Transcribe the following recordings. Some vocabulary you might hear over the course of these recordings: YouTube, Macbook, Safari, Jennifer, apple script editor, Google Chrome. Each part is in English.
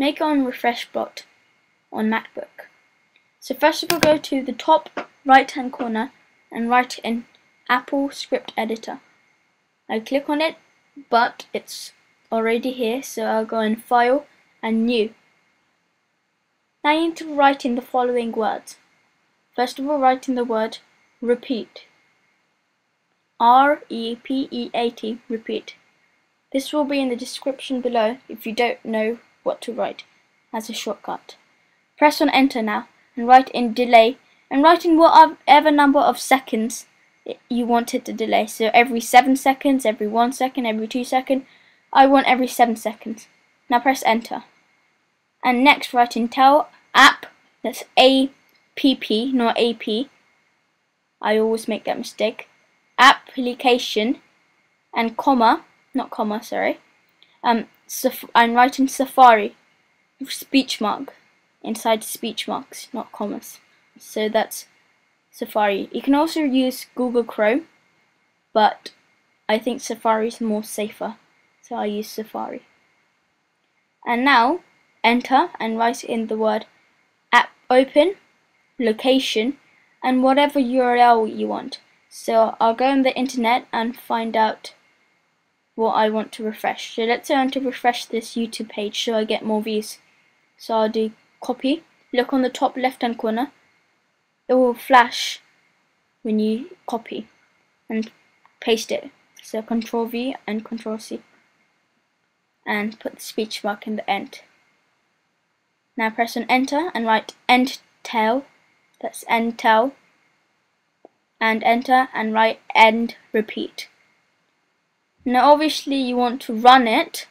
Make your own refresh bot on MacBook. So first of all, go to the top right hand corner and write in AppleScript editor. I click on it, but it's already here, so I'll go in File and New. Now you need to write in the following words. First of all, write in the word repeat. R-E-P-E-A-T, repeat. This will be in the description below if you don't know what to write as a shortcut. Press on enter now and write in delay, and write in whatever number of seconds you want it to delay. So every 7 seconds, every 1 second, every 2 seconds. I want every 7 seconds. Now press enter. And next write in tell app, that's A-P-P, not A-P. I always make that mistake. Application and comma, not comma, sorry. I'm writing Safari, speech mark, inside speech marks, not commas. So that's Safari. You can also use Google Chrome, but I think Safari is more safer, so I use Safari. And now enter and write in the word app open, location, and whatever URL you want. So I'll go on the internet and find out what I want to refresh. So let's say I want to refresh this YouTube page so I get more views. So I'll do copy, look on the top left hand corner, it will flash when you copy and paste it. So Control V and Control C, and put the speech mark in the end. Now press on enter and write endtel, that's endtel, and enter and write end repeat. Now obviously you want to run it,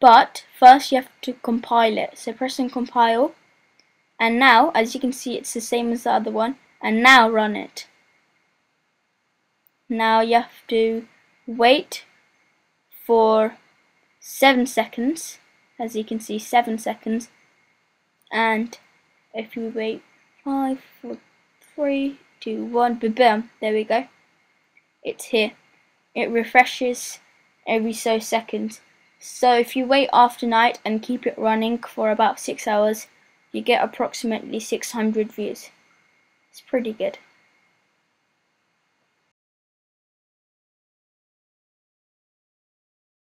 but first you have to compile it. So press on compile, and now as you can see it's the same as the other one, and now run it. Now you have to wait for 7 seconds, as you can see, 7 seconds, and if you wait 5, 4, 3, 2, 1, ba-bam, there we go, it's here. It refreshes every so second. So if you wait after night and keep it running for about 6 hours, you get approximately 600 views. It's pretty good.